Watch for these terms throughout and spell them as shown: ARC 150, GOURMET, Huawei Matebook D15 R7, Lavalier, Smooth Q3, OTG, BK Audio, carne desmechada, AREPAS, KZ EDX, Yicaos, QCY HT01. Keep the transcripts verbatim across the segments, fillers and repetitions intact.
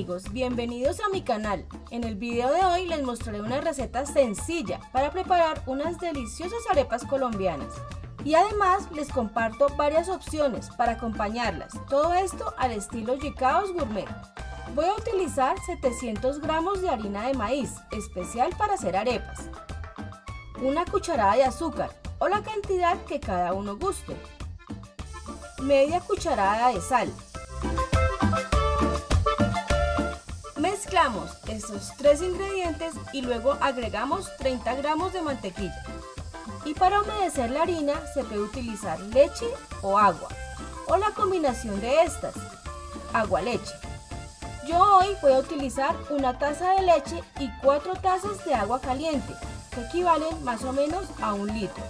amigos, bienvenidos a mi canal. En el video de hoy les mostraré una receta sencilla para preparar unas deliciosas arepas colombianas. Y además les comparto varias opciones para acompañarlas, todo esto al estilo Yicaos Gourmet. Voy a utilizar setecientos gramos de harina de maíz, especial para hacer arepas, una cucharada de azúcar o la cantidad que cada uno guste, media cucharada de sal. Mezclamos estos tres ingredientes y luego agregamos treinta gramos de mantequilla. Y para humedecer la harina se puede utilizar leche o agua, o la combinación de estas, agua-leche. Yo hoy voy a utilizar una taza de leche y cuatro tazas de agua caliente, que equivalen más o menos a un litro.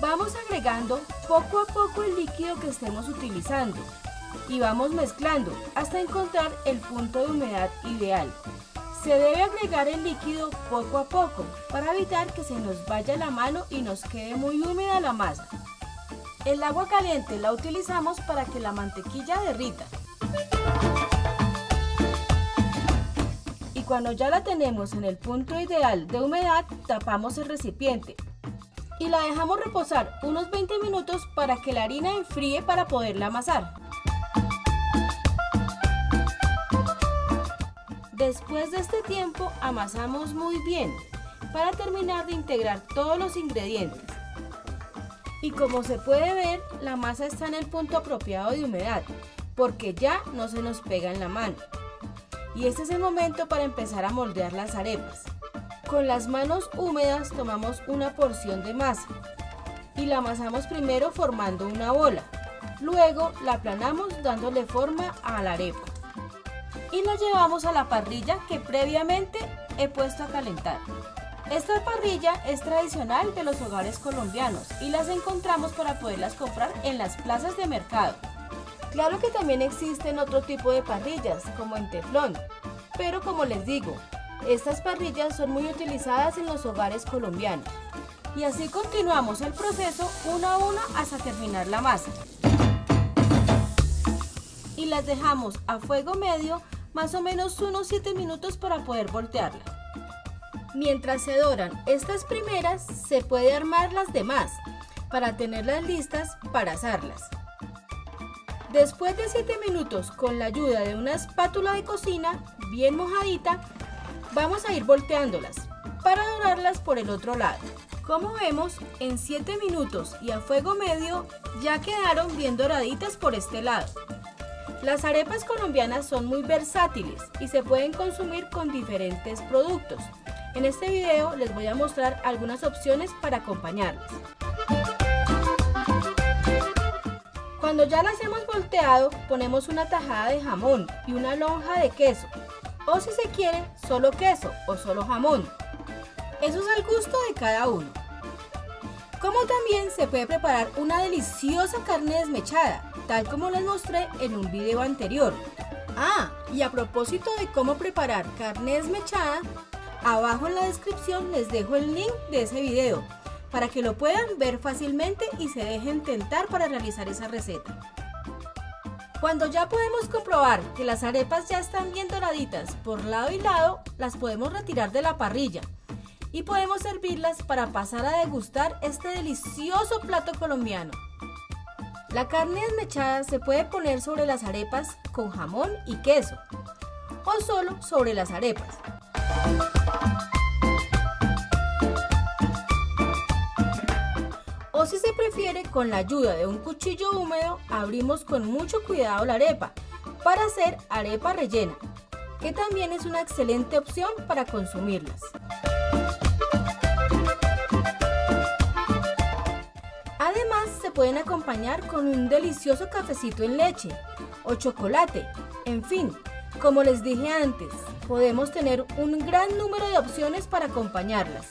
Vamos agregando poco a poco el líquido que estemos utilizando y vamos mezclando hasta encontrar el punto de humedad ideal. Se debe agregar el líquido poco a poco para evitar que se nos vaya la mano y nos quede muy húmeda la masa. El agua caliente la utilizamos para que la mantequilla derrita. Y cuando ya la tenemos en el punto ideal de humedad, tapamos el recipiente y la dejamos reposar unos veinte minutos para que la harina enfríe para poderla amasar. Después de este tiempo amasamos muy bien para terminar de integrar todos los ingredientes. Y como se puede ver, la masa está en el punto apropiado de humedad porque ya no se nos pega en la mano. Y este es el momento para empezar a moldear las arepas. Con las manos húmedas tomamos una porción de masa y la amasamos primero formando una bola, luego la aplanamos dándole forma a la arepa y la llevamos a la parrilla que previamente he puesto a calentar. Esta parrilla es tradicional de los hogares colombianos y las encontramos para poderlas comprar en las plazas de mercado. Claro que también existen otro tipo de parrillas como en teflón, pero como les digo, estas parrillas son muy utilizadas en los hogares colombianos. Y así continuamos el proceso uno a uno hasta terminar la masa. Y las dejamos a fuego medio más o menos unos siete minutos para poder voltearla. Mientras se doran estas primeras, se puede armar las demás para tenerlas listas para asarlas. Después de siete minutos, con la ayuda de una espátula de cocina bien mojadita, vamos a ir volteándolas para dorarlas por el otro lado. Como vemos, en siete minutos y a fuego medio ya quedaron bien doraditas por este lado. Las arepas colombianas son muy versátiles y se pueden consumir con diferentes productos. En este video les voy a mostrar algunas opciones para acompañarlas. Cuando ya las hemos volteado, ponemos una tajada de jamón y una lonja de queso. O si se quiere, solo queso o solo jamón. Eso es al gusto de cada uno. Como también se puede preparar una deliciosa carne desmechada, tal como les mostré en un video anterior. Ah, y a propósito de cómo preparar carne desmechada, abajo en la descripción les dejo el link de ese video, para que lo puedan ver fácilmente y se dejen tentar para realizar esa receta. Cuando ya podemos comprobar que las arepas ya están bien doraditas por lado y lado, las podemos retirar de la parrilla y podemos servirlas para pasar a degustar este delicioso plato colombiano. La carne desmechada se puede poner sobre las arepas con jamón y queso o solo sobre las arepas. O si se prefiere, con la ayuda de un cuchillo húmedo abrimos con mucho cuidado la arepa para hacer arepa rellena, que también es una excelente opción para consumirlas. Además se pueden acompañar con un delicioso cafecito en leche o chocolate. En fin, como les dije antes, podemos tener un gran número de opciones para acompañarlas.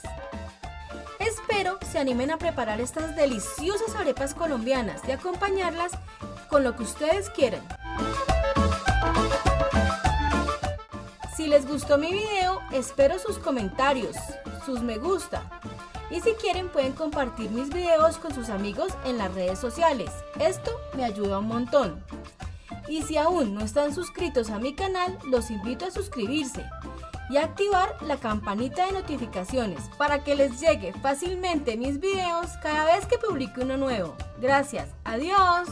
Espero se animen a preparar estas deliciosas arepas colombianas y acompañarlas con lo que ustedes quieran. Si les gustó mi video, espero sus comentarios, sus me gusta. Y si quieren pueden compartir mis videos con sus amigos en las redes sociales. Esto me ayuda un montón. Y si aún no están suscritos a mi canal, los invito a suscribirse y activar la campanita de notificaciones para que les llegue fácilmente mis videos cada vez que publique uno nuevo. Gracias, adiós.